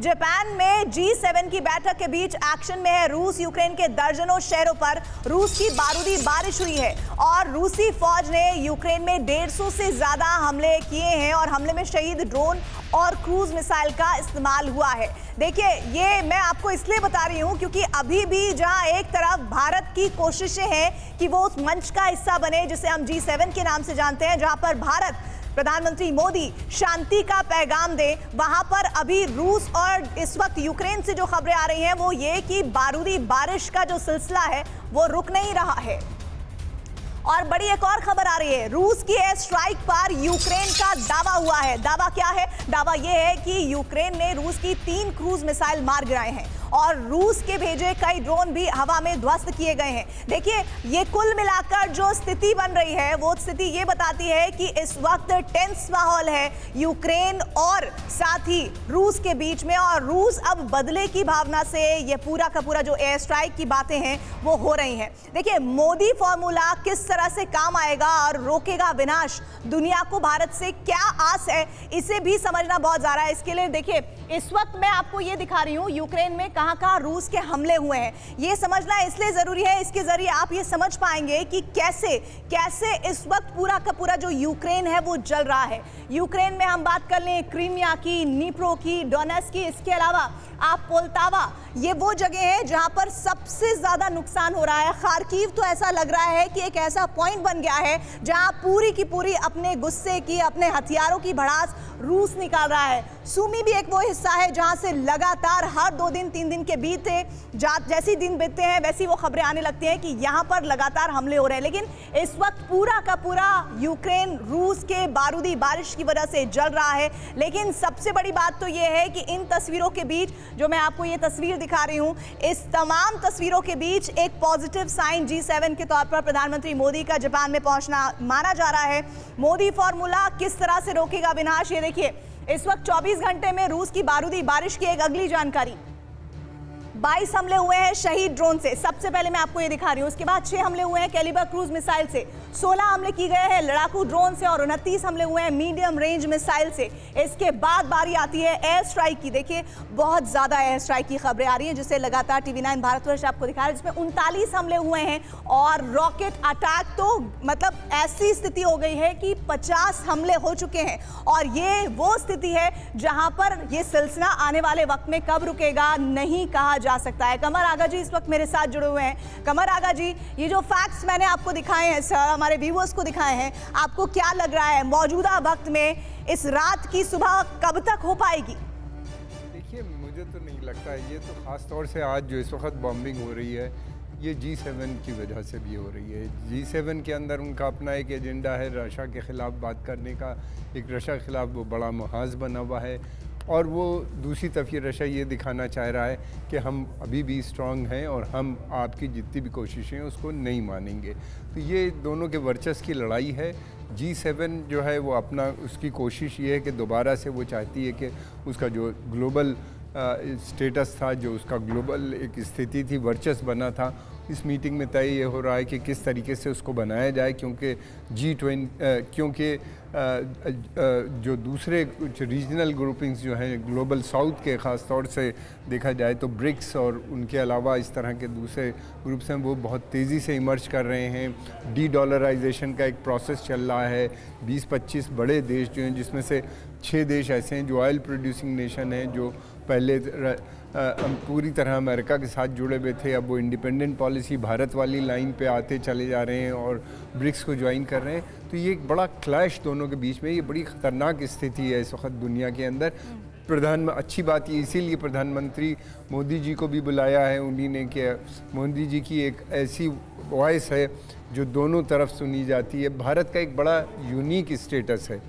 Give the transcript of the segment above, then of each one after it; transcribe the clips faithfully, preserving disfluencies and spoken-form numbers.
Japan में जी seven की बैठक के बीच एक्शन में है रूस। यूक्रेन के दर्जनों शहरों पर रूस की बारूदी बारिश हुई है और रूसी फौज ने यूक्रेन में डेढ़ सौ से ज्यादा हमले किए हैं और हमले में शहीद ड्रोन और क्रूज मिसाइल का इस्तेमाल हुआ है। देखिए, ये मैं आपको इसलिए बता रही हूं क्योंकि अभी भी जहां एक तरफ भारत की कोशिशें हैं कि वो उस मंच का हिस्सा बने जिसे हम जी सेवन के नाम से जानते हैं, जहां पर भारत प्रधानमंत्री मोदी शांति का पैगाम दे, वहां पर अभी रूस और इस वक्त यूक्रेन से जो खबरें आ रही हैं वो ये कि बारूदी बारिश का जो सिलसिला है वो रुक नहीं रहा है। और बड़ी एक और खबर आ रही है, रूस की एयर स्ट्राइक पर यूक्रेन का दावा हुआ है। दावा क्या है? दावा यह है कि यूक्रेन ने रूस की तीन क्रूज मिसाइल मार गिराए हैं और रूस के भेजे कई ड्रोन भी हवा में ध्वस्त किए गए हैं। देखिए, ये कुल मिलाकर जो स्थिति बन रही है वो स्थिति ये बताती है कि इस वक्त टेंस माहौल है यूक्रेन और साथ ही रूस के बीच में, और रूस अब बदले की भावना से ये पूरा का पूरा जो एयर स्ट्राइक की बातें हैं वो हो रही हैं। देखिए, मोदी फॉर्मूला किस तरह से काम आएगा और रोकेगा विनाश, दुनिया को भारत से क्या आस है, इसे भी समझना बहुत ज़्यादा है। इसके लिए देखिए, इस वक्त मैं आपको ये दिखा रही हूँ यूक्रेन में कहाँ कहाँ रूस के हमले हुए हैं। ये समझना इसलिए ज़रूरी है, इसके ज़रिए आप ये समझ पाएंगे कि कैसे कैसे इस वक्त पूरा का पूरा जो यूक्रेन है वो जल रहा है। यूक्रेन में हम बात कर लें क्रीमिया की, निप्रो की, डोनेस्क की, इसके अलावा आप पोल्टावा, ये वो जगह है जहाँ पर सबसे ज़्यादा नुकसान हो रहा है। खार्किव तो ऐसा लग रहा है कि एक ऐसा पॉइंट बन गया है जहाँ पूरी की पूरी अपने गुस्से की, अपने हथियारों की भड़ास रूस निकाल रहा है। सुमी भी एक वो हिस्सा है जहाँ से लगातार हर दो दिन तीन दिन के बीते जैसे दिन बीतते हैं वैसी वो खबरें आने लगती हैं कि यहाँ पर लगातार हमले हो रहे हैं। लेकिन इस वक्त पूरा का पूरा यूक्रेन रूस के बारूदी बारिश की वजह से जल रहा है। लेकिन सबसे बड़ी बात तो ये है कि इन तस्वीरों के बीच, जो मैं आपको ये तस्वीर दिखा रही हूँ, इस तमाम तस्वीरों के बीच एक पॉजिटिव साइन जी सेवन के तौर पर प्रधानमंत्री मोदी का जापान में पहुँचना माना जा रहा है। मोदी फॉर्मूला किस तरह से रोकेगा विनाश, ये देखिए इस वक्त चौबीस घंटे में रूस की बारूदी बारिश की एक अगली जानकारी, बाईस हमले हुए हैं शहीद ड्रोन से। सबसे पहले मैं आपको ये दिखा रही हूँ, उसके बाद छह हमले हुए हैं कैलिबर क्रूज मिसाइल से, सोलह हमले किए गए हैं लड़ाकू ड्रोन से और उनतीस हमले हुए हैं मीडियम रेंज मिसाइल से। इसके बाद बारी आती है एयर स्ट्राइक की। देखिए, बहुत ज़्यादा एयर स्ट्राइक की खबरें आ रही हैं जिसे लगातार टी वी नाइन भारतवर्ष आपको दिखा रहा है, जिसमें उनतालीस हमले हुए हैं और रॉकेट अटैक, तो मतलब ऐसी स्थिति हो गई है कि पचास हमले हो चुके हैं। और ये वो स्थिति है जहाँ पर यह सिलसिला आने वाले वक्त में कब रुकेगा नहीं कहा जा सकता है। कमर आगा जी इस वक्त मेरे साथ जुड़े हुए हैं। कमर आगा जी, ये जो फैक्ट्स मैंने आपको दिखाए हैं सर, हमारे व्यूअर्स को दिखाए हैं, आपको क्या लग रहा है मौजूदा वक्त में इस रात की सुबह कब तक हो पाएगी? देखिए, मुझे तो नहीं लगता है। ये तो खास तौर से आज जो इस वक्त बॉम्बिंग हो रही है ये जी सेवन की वजह से भी हो रही है। जी सेवन के अंदर उनका अपना एक एजेंडा है रशिया के ख़िलाफ़ बात करने का, एक रशिया के ख़िलाफ़ वो बड़ा महाज बना हुआ है, और वो दूसरी तरफ ये रशिया ये दिखाना चाह रहा है कि हम अभी भी स्ट्रांग हैं और हम आपकी जितनी भी कोशिशें उसको नहीं मानेंगे। तो ये दोनों के वर्चस्व की लड़ाई है। जी सेवन जो है वो अपना, उसकी कोशिश ये है कि दोबारा से वो चाहती है कि उसका जो ग्लोबल स्टेटस था, जो उसका ग्लोबल एक स्थिति थी, वर्चस्व बना था, इस मीटिंग में तय ये हो रहा है कि किस तरीके से उसको बनाया जाए, क्योंकि जी ट्वेंटी क्योंकि जो दूसरे कुछ रीजनल ग्रुपिंग्स जो हैं ग्लोबल साउथ के, ख़ास तौर से देखा जाए तो ब्रिक्स और उनके अलावा इस तरह के दूसरे ग्रुप्स हैं, वो बहुत तेज़ी से इमर्ज कर रहे हैं। डी डॉलराइजेशन का एक प्रोसेस चल रहा है। बीस पच्चीस बड़े देश जो हैं, जिसमें से छः देश ऐसे हैं जो ऑयल प्रोड्यूसिंग नेशन हैं, जो पहले पूरी तरह अमेरिका के साथ जुड़े हुए थे, अब वो इंडिपेंडेंट पॉलिसी भारत वाली लाइन पे आते चले जा रहे हैं और ब्रिक्स को ज्वाइन कर रहे हैं। तो ये एक बड़ा क्लैश दोनों के बीच में, ये बड़ी ख़तरनाक स्थिति है इस वक्त दुनिया के अंदर। प्रधान अच्छी बात ये इसीलिए प्रधानमंत्री मोदी जी को भी बुलाया है उन्हीं ने, कि मोदी जी की एक ऐसी वॉइस है जो दोनों तरफ सुनी जाती है। भारत का एक बड़ा यूनिक स्टेटस है,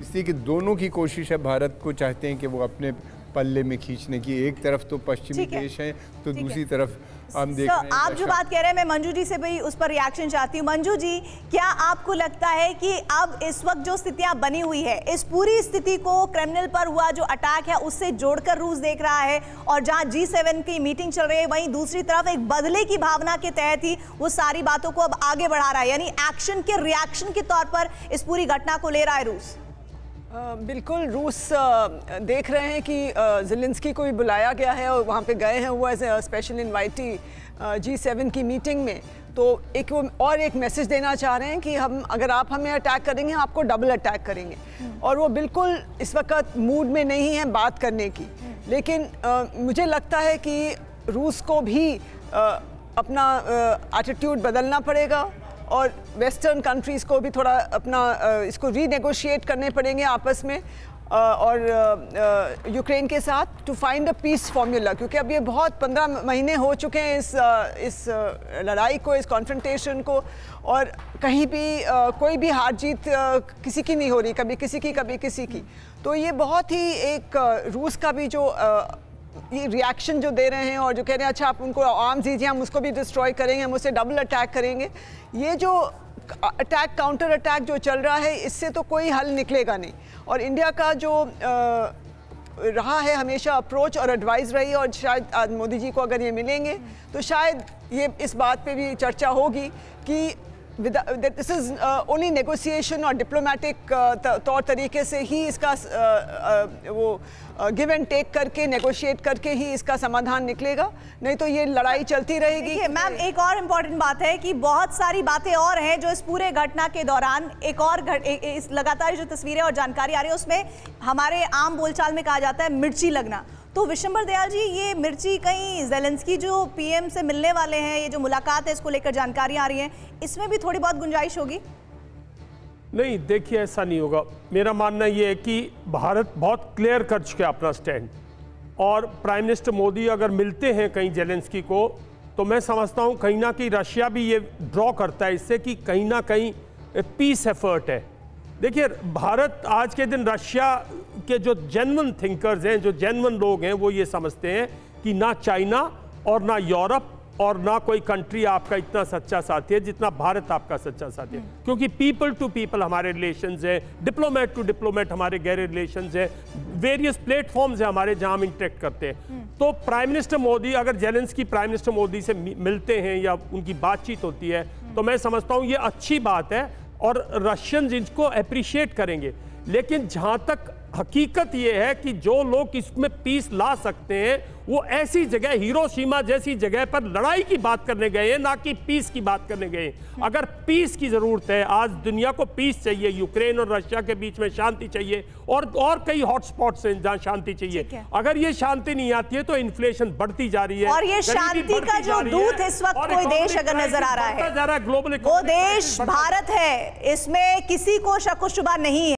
इसलिए कि दोनों की कोशिश है, भारत को चाहते हैं कि वो अपने पल्ले में खींचने की। एक तरफ तो पश्चिमी देश हैं, तो दूसरी तरफ हम देख रहे हैं। आप जो बात कह रहे हैं, मैं मंजू जी से भी उस पर रिएक्शन चाहती हूँ। मंजू जी, क्या आपको लगता है कि अब इस वक्त जो स्थितियां बनी हुई है, इस पूरी स्थिति को क्रिमिनल पर हुआ जो अटैक है उससे जोड़कर रूस देख रहा है, और जहाँ जी सेवन की मीटिंग चल रही है वहीं दूसरी तरफ एक बदले की भावना के तहत ही वो सारी बातों को अब आगे बढ़ा रहा है, यानी एक्शन के रिएक्शन के तौर पर इस पूरी घटना को ले रहा है रूस? बिल्कुल रूस देख रहे हैं कि ज़ेलेंस्की को भी बुलाया गया है और वहाँ पे गए हैं वो as a special invitee G seven की मीटिंग में, तो एक वो और एक मैसेज देना चाह रहे हैं कि हम अगर आप हमें अटैक करेंगे आपको डबल अटैक करेंगे, और वो बिल्कुल इस वक्त मूड में नहीं है बात करने की। लेकिन आ, मुझे लगता है कि रूस को भी आ, अपना एटीट्यूड बदलना पड़ेगा और वेस्टर्न कंट्रीज़ को भी थोड़ा अपना इसको रीनेगोशिएट करने पड़ेंगे आपस में और यूक्रेन के साथ to find a peace formula, क्योंकि अब ये बहुत पंद्रह महीने हो चुके हैं इस इस लड़ाई को, इस कॉन्फ्रंटेशन को, और कहीं भी कोई भी हार जीत किसी की नहीं हो रही, कभी किसी की कभी किसी की। तो ये बहुत ही एक रूस का भी जो ये रिएक्शन जो दे रहे हैं और जो कह रहे हैं अच्छा आप उनको आर्म्स दीजिए हम उसको भी डिस्ट्रॉय करेंगे, हम उससे डबल अटैक करेंगे, ये जो अटैक काउंटर अटैक जो चल रहा है इससे तो कोई हल निकलेगा नहीं। और इंडिया का जो आ, रहा है हमेशा अप्रोच और एडवाइस रही, और शायद आज मोदी जी को अगर ये मिलेंगे तो शायद ये इस बात पे भी चर्चा होगी कि दिस इज़ ओनली नेगोशिएशन और डिप्लोमेटिक तौर तरीके से ही इसका uh, uh, वो गिव एंड टेक करके नेगोशिएट करके ही इसका समाधान निकलेगा, नहीं तो ये लड़ाई चलती रहेगी। मैम एक और इम्पॉर्टेंट बात है कि बहुत सारी बातें और हैं जो इस पूरे घटना के दौरान एक और घट इस लगातार जो तस्वीरें और जानकारी आ रही है उसमें हमारे आम बोलचाल में कहा जाता है मिर्ची लगना। तो विश्वंभर दयाल जी, ये मिर्ची कहीं ज़ेलेंस्की जो पीएम से मिलने वाले हैं, ये जो मुलाकात है इसको लेकर जानकारियाँ आ रही हैं, इसमें भी थोड़ी बहुत गुंजाइश होगी? नहीं, देखिए ऐसा नहीं होगा। मेरा मानना ये है कि भारत बहुत क्लियर कर चुके अपना स्टैंड, और प्राइम मिनिस्टर मोदी अगर मिलते हैं कहीं ज़ेलेंस्की को तो मैं समझता हूँ कहीं ना कहीं रशिया भी ये ड्रॉ करता है इससे कि कहीं ना कहीं पीस एफर्ट है। देखिए भारत आज के दिन रशिया के जो जेन्युइन थिंकर्स हैं, जो जेन्युइन लोग हैं, वो ये समझते हैं कि ना चाइना और ना यूरोप और ना कोई कंट्री आपका इतना सच्चा साथी है जितना भारत आपका सच्चा साथी है, क्योंकि पीपल टू पीपल हमारे रिलेशंस हैं, डिप्लोमेट टू डिप्लोमेट हमारे गहरे रिलेशंस हैं, वेरियस प्लेटफॉर्म्स हैं हमारे जहां हम इंटरेक्ट करते हैं। तो प्राइम मिनिस्टर मोदी अगर ज़ेलेंस्की प्राइम मिनिस्टर मोदी से मिलते हैं या उनकी बातचीत होती है तो मैं समझता हूँ ये अच्छी बात है और रशियंस इनको अप्रिशिएट करेंगे। लेकिन जहाँ तक हकीकत यह है कि जो लोग इसमें पीस ला सकते हैं वो ऐसी जगह हिरोशिमा जैसी जगह पर लड़ाई की बात करने गए हैं, ना कि पीस की बात करने गए हैं। अगर पीस की ज़रूरत है, आज दुनिया को पीस चाहिए, यूक्रेन और रशिया के बीच में शांति चाहिए और और कई हॉटस्पॉट्स हैं जहाँ शांति चाहिए। अगर ये शांति नहीं आती है तो इन्फ्लेशन बढ़ती जा रही है और ये शांति का जो दूत इस वक्त कोई देश अगर नजर आ रहा है, ग्लोबल वो देश भारत है, इसमें किसी को शक-ओ-शुबा नहीं है।